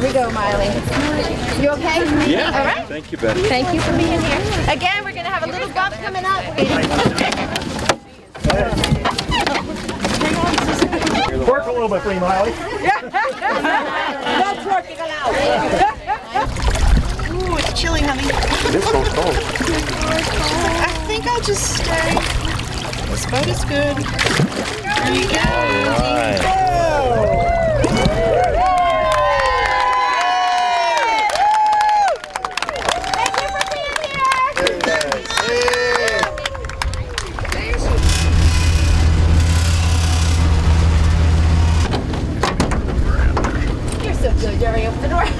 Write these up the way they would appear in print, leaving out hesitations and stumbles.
Here we go, Miley. You okay? Yeah. All right. Thank you, Bette. Thank you for being here. Again, we're going to have a little bump coming up. Work a little bit for you, Miley. That's working it out. Ooh, it's chilly, honey. It is so cold. I think I'll just stay. This boat is good. There you go. All right. Jerry, open the door. You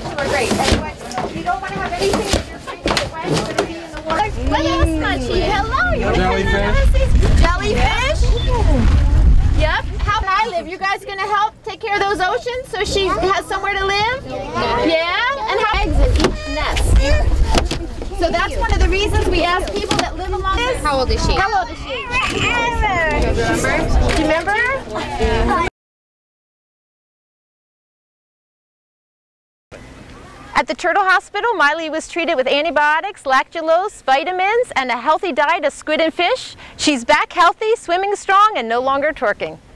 two are great. Anyway, you don't want to have anything in your drink to get wet. You're going to be in the water. Look at this munchie. Hello. You jellyfish? Jellyfish? Yeah. Yep. How I live. You guys going to help take care of those oceans so she has somewhere to live? Yeah. Yeah? And how eggs in each nest. So that's one of the reasons we ask people that live along this. How old is she? How old is she? Do you remember? Yeah. At the Turtle Hospital, Miley was treated with antibiotics, lactulose, vitamins, and a healthy diet of squid and fish. She's back healthy, swimming strong, and no longer twerking.